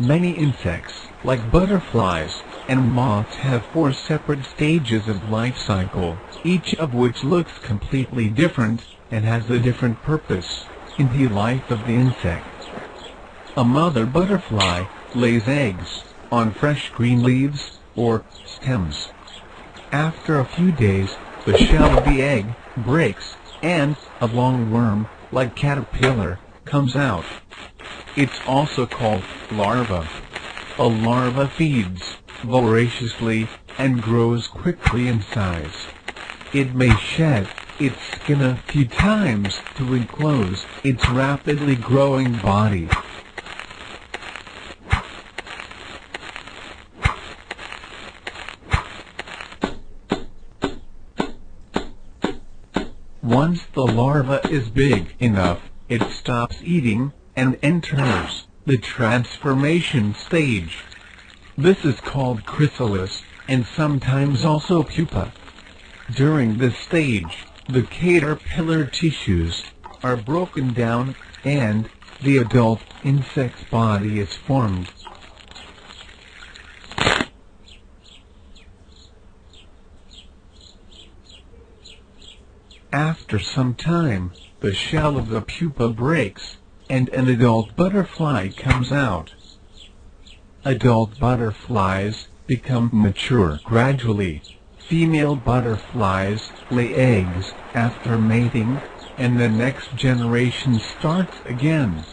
Many insects, like butterflies and moths, have four separate stages of life cycle, each of which looks completely different and has a different purpose in the life of the insect. A mother butterfly lays eggs on fresh green leaves or stems. After a few days, the shell of the egg breaks and a long worm-like caterpillar comes out. It's also called larva. A larva feeds voraciously and grows quickly in size. It may shed its skin a few times to enclose its rapidly growing body. Once the larva is big enough, it stops eating and enters the transformation stage. This is called chrysalis, and sometimes also pupa. During this stage, the caterpillar tissues are broken down, and the adult insect's body is formed. After some time, the shell of the pupa breaks, and an adult butterfly comes out. Adult butterflies become mature gradually. Female butterflies lay eggs after mating, and the next generation starts again.